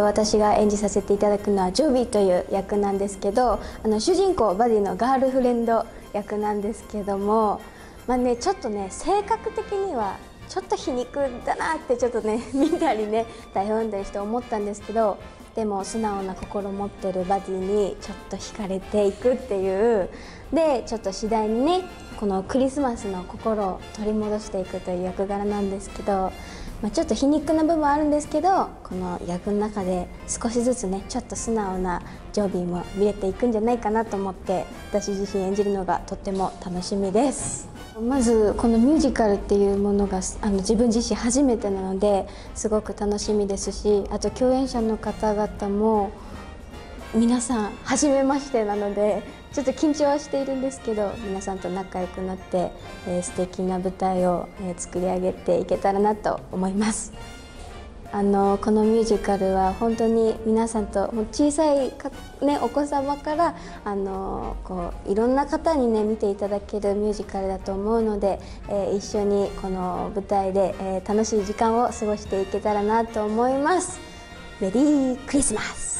私が演じさせていただくのはジョビーという役なんですけど、主人公バディのガールフレンド役なんですけども、まあね、ちょっとね性格的にはちょっと皮肉だなってちょっとね見たりね台本でして思ったんですけど、でも素直な心を持ってるバディにちょっと惹かれていくっていう、でちょっと次第にねこのクリスマスの心を取り戻していくという役柄なんですけど、まあ、ちょっと皮肉な部分はあるんですけど、この役の中で少しずつねちょっと素直なジョビーも見れていくんじゃないかなと思って、私自身演じるのがとっても楽しみです。まずこのミュージカルっていうものが自分自身初めてなのですごく楽しみですし、あと共演者の方々も皆さん初めましてなのでちょっと緊張はしているんですけど、皆さんと仲良くなって、素敵な舞台を、作り上げていけたらなと思います。このミュージカルは本当に皆さんと小さいお子様からこういろんな方にね見ていただけるミュージカルだと思うので、一緒にこの舞台で、楽しい時間を過ごしていけたらなと思います。メリークリスマス